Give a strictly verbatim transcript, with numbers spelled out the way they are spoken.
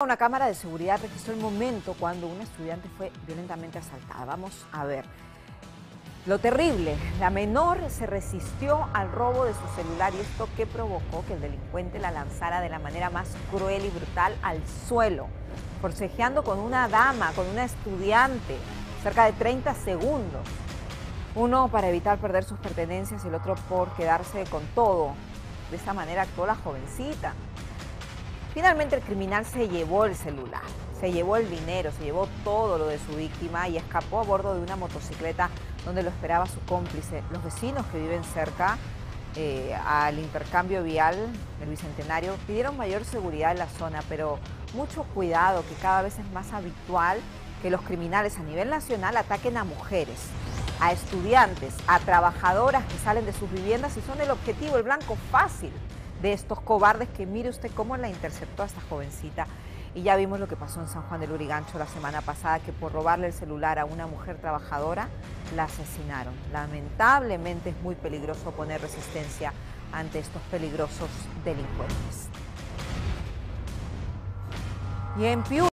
Una cámara de seguridad registró el momento cuando una estudiante fue violentamente asaltada. Vamos a ver lo terrible. La menor se resistió al robo de su celular y esto que provocó que el delincuente la lanzara de la manera más cruel y brutal al suelo, forcejeando con una dama, con una estudiante, cerca de treinta segundos. Uno para evitar perder sus pertenencias y el otro por quedarse con todo. De esta manera actuó la jovencita. Finalmente el criminal se llevó el celular, se llevó el dinero, se llevó todo lo de su víctima y escapó a bordo de una motocicleta donde lo esperaba su cómplice. Los vecinos que viven cerca eh, al intercambio vial del Bicentenario pidieron mayor seguridad en la zona, pero mucho cuidado, que cada vez es más habitual que los criminales a nivel nacional ataquen a mujeres, a estudiantes, a trabajadoras que salen de sus viviendas y son el objetivo, el blanco fácil de estos cobardes que mire usted cómo la interceptó a esta jovencita. Y ya vimos lo que pasó en San Juan del Lurigancho la semana pasada, que por robarle el celular a una mujer trabajadora la asesinaron. Lamentablemente es muy peligroso poner resistencia ante estos peligrosos delincuentes. Y en Piura